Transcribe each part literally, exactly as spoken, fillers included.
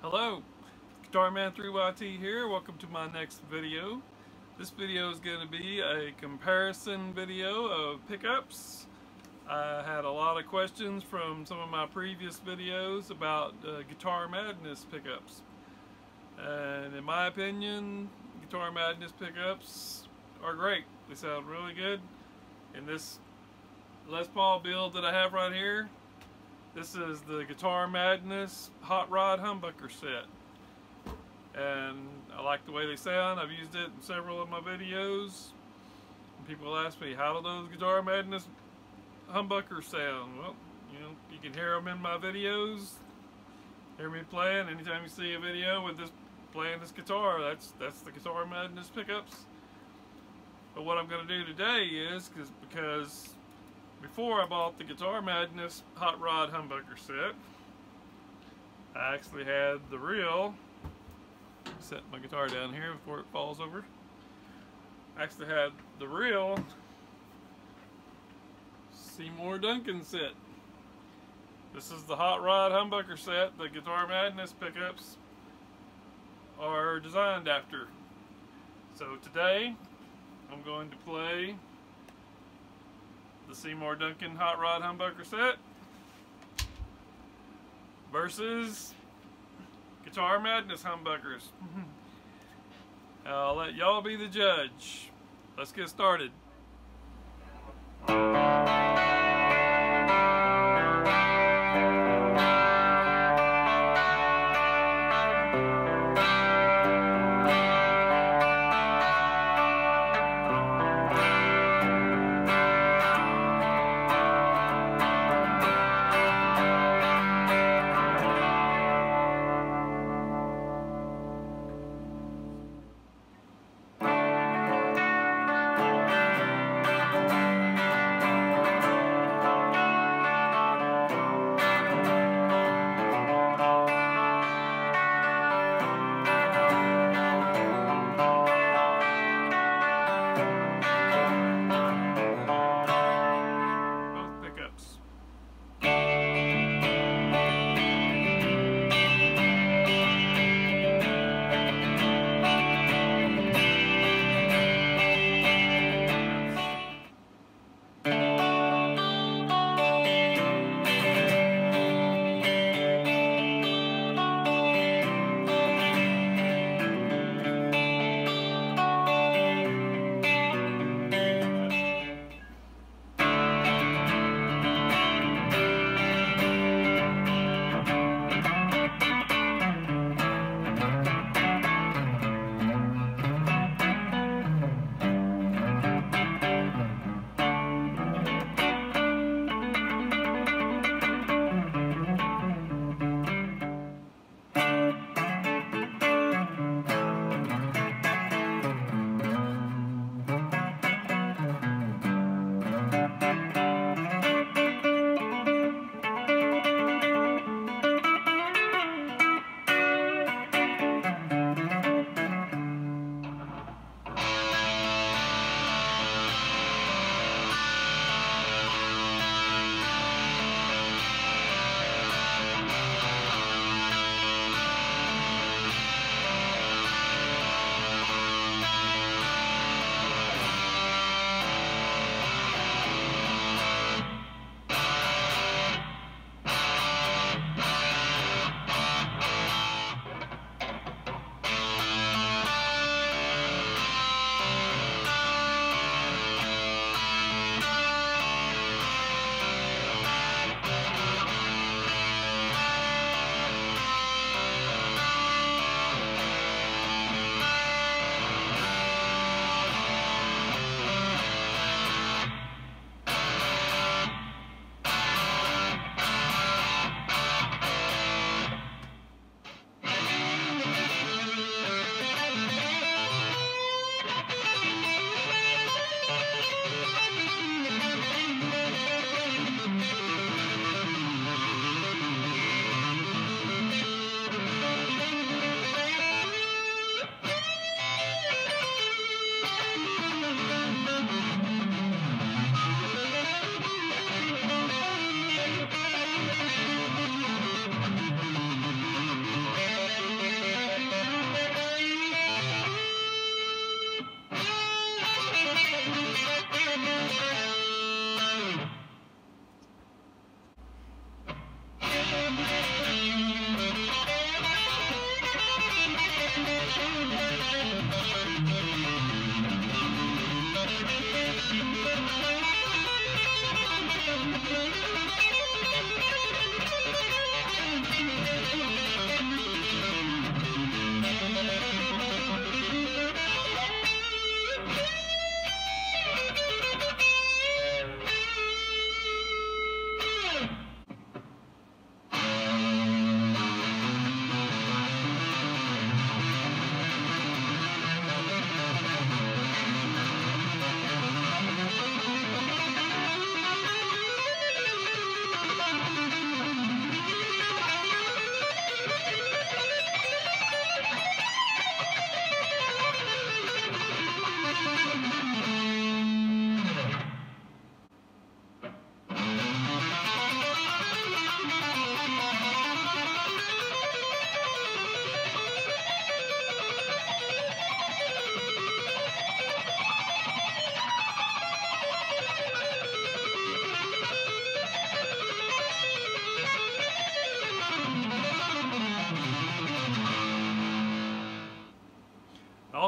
Hello, Guitar Man three Y T here. Welcome to my next video. This video is going to be a comparison video of pickups. I had a lot of questions from some of my previous videos about uh, Guitar Madness pickups. And in my opinion, Guitar Madness pickups are great. They sound really good. And this Les Paul build that I have right here, this is the Guitar Madness Hot Rod Humbucker set, and I like the way they sound. I've used it in several of my videos. People ask me, how do those Guitar Madness humbuckers sound? Well, you know, you can hear them in my videos, hear me playing. Anytime you see a video with this playing this guitar, that's that's the Guitar Madness pickups. But what I'm going to do today is because because before I bought the Guitar Madness Hot Rod Humbucker set, I actually had the real, set my guitar down here before it falls over, I actually had the real Seymour Duncan set. This is the Hot Rod Humbucker set the Guitar Madness pickups are designed after. So today I'm going to play the Seymour Duncan Hot Rod Humbucker set versus Guitar Madness humbuckers. I'll let y'all be the judge. Let's get started. Thank you.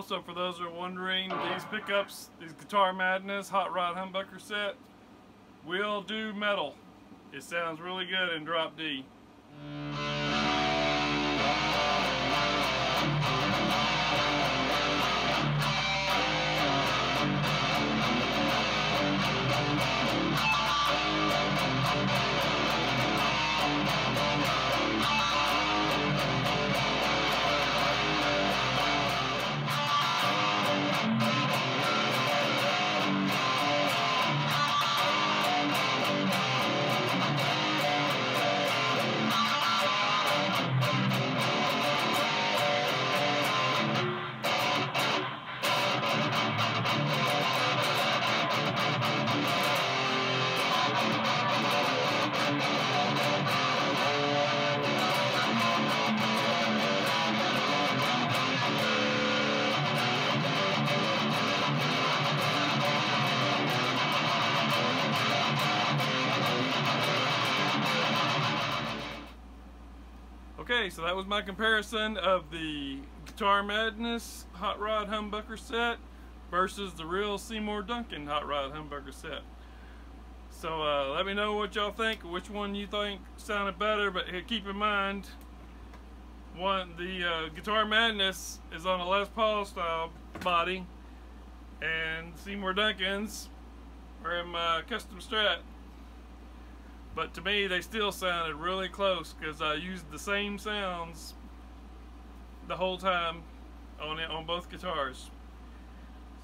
Also, for those who are wondering, these pickups, these Guitar Madness Hot Rod Humbucker set, will do metal. It sounds really good in drop D. Okay, so that was my comparison of the Guitar Madness Hot Rod Humbucker set versus the real Seymour Duncan Hot Rod Humbucker set. So uh, let me know what y'all think, which one you think sounded better, but keep in mind, one the uh, Guitar Madness is on a Les Paul style body, and Seymour Duncan's are in my custom Strat. But to me, they still sounded really close because I used the same sounds the whole time on it, on both guitars.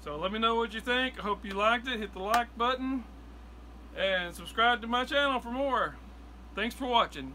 So let me know what you think. I hope you liked it. Hit the like button and subscribe to my channel for more. Thanks for watching.